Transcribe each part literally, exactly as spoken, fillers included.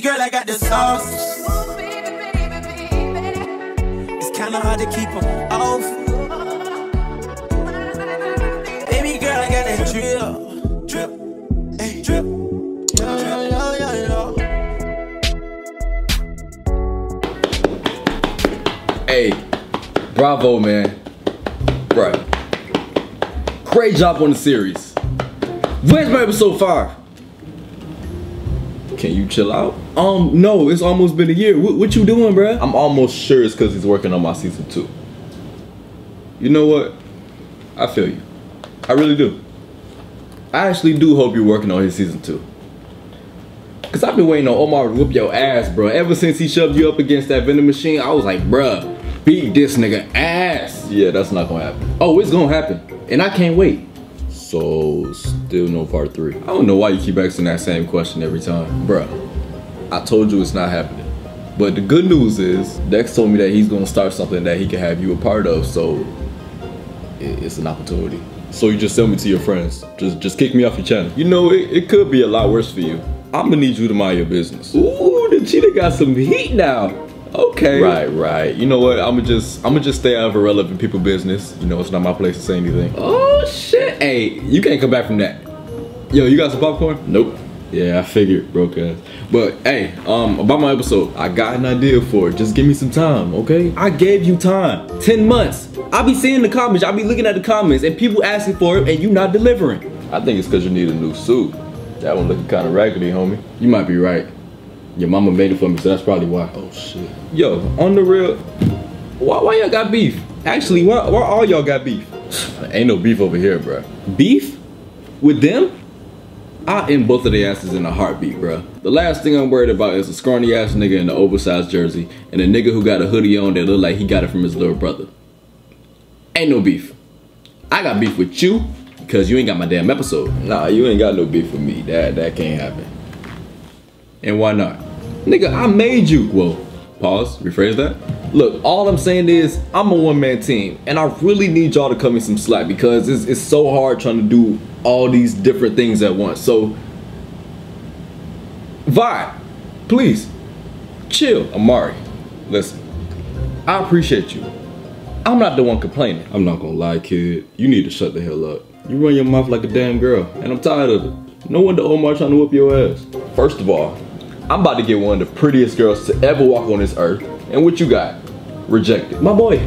baby girl, I got the sauce. Ooh, baby, baby, baby. It's kinda hard to keep them off. Baby girl, I got that drip, drip, ay, drip. Yo, yo, yo, yo. Hey, bravo, man. Right. Great job on the series. Where's my episode five? Can you chill out? Um, no, it's almost been a year. What, what you doing, bruh? I'm almost sure it's because he's working on my season two. You know what? I feel you. I really do. I actually do hope you're working on his season two. Because I've been waiting on Omar to whoop your ass, bruh. Ever since he shoved you up against that vending machine, I was like, bruh, beat this nigga ass. Yeah, that's not going to happen. Oh, it's going to happen. And I can't wait. So, still no part three. I don't know why you keep asking that same question every time. Bruh, I told you it's not happening. But the good news is, Dex told me that he's gonna start something that he can have you a part of, so it's an opportunity. So you just sell me to your friends. Just just kick me off your channel. You know, it, it could be a lot worse for you. I'm gonna need you to mind your business. Ooh, the cheetah got some heat now. Okay. Right, right. You know what? I'ma just I'ma just stay out of irrelevant people business. You know, it's not my place to say anything. Oh shit. Hey, you can't come back from that. Yo, you got some popcorn? Nope. Yeah, I figured, broke ass. But hey, um, about my episode, I got an idea for it. Just give me some time, okay? I gave you time. Ten months. I'll be seeing the comments, I'll be looking at the comments, and people asking for it and you not delivering. I think it's cause you need a new suit. That one looking kinda raggedy, homie. You might be right. Your mama made it for me, so that's probably why. Oh shit. Yo, on the real, why, why y'all got beef? Actually, why, why all y'all got beef? Ain't no beef over here, bro. Beef? With them? I end both of their asses in a heartbeat, bro. The last thing I'm worried about is a scrawny ass nigga in an oversized jersey and a nigga who got a hoodie on that look like he got it from his little brother. Ain't no beef. I got beef with you because you ain't got my damn episode. Nah, you ain't got no beef with me. That, that can't happen. And why not? Nigga, I made you. Whoa, pause, rephrase that. Look, all I'm saying is I'm a one-man team and I really need y'all to cut me some slack because it's, it's so hard trying to do all these different things at once. So, vibe, please, chill. Amarii, listen, I appreciate you. I'm not the one complaining. I'm not gonna lie, kid. You need to shut the hell up. You run your mouth like a damn girl and I'm tired of it. No wonder Omar trying to whoop your ass. First of all, I'm about to get one of the prettiest girls to ever walk on this earth. And what you got? Rejected. My boy,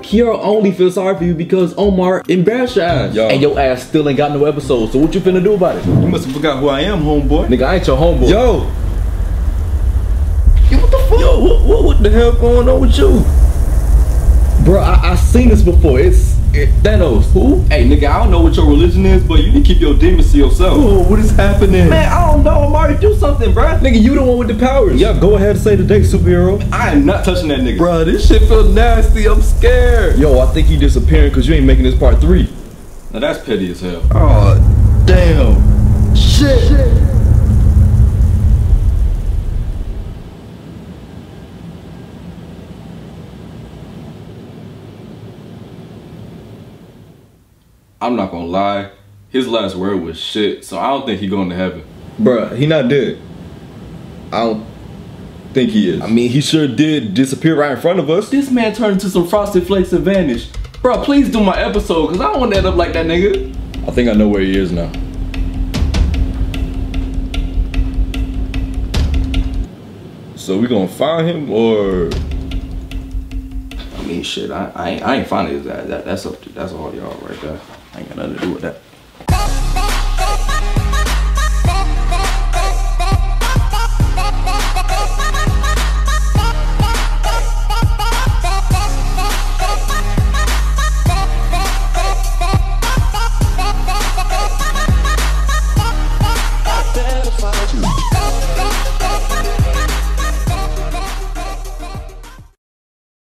Kiara only feels sorry for you because Omar embarrassed your ass. Yo. And your ass still ain't got no episode, so what you finna do about it? You must have forgot who I am, homeboy. Nigga, I ain't your homeboy. Yo! Yo, what the fuck? Yo, what, what, what the hell going on with you? Bro, I, I seen this before. It's it, Thanos. Who? Hey, nigga, I don't know what your religion is, but you need to keep your demons to yourself. Ooh, what is happening? Man, I don't know. Amarii, do something, bro. Nigga, you the one with the powers. Yeah, go ahead and say the day, superhero. I am not touching that nigga. Bro, this shit feels nasty. I'm scared. Yo, I think he disappearing because you ain't making this part three. Now, that's petty as hell. Oh, damn. Shit. Shit. I'm not gonna lie, his last word was shit, so I don't think he going to heaven. Bruh, he not dead. I don't think he is. I mean, he sure did disappear right in front of us. This man turned into some Frosted Flakes and vanished. Bruh, please do my episode, because I don't want to end up like that nigga. I think I know where he is now. So we gonna find him, or? I mean, shit, I, I, ain't, I ain't finding his ass. That, that's up to, that's all y'all right there. I ain't got nothing to do with that.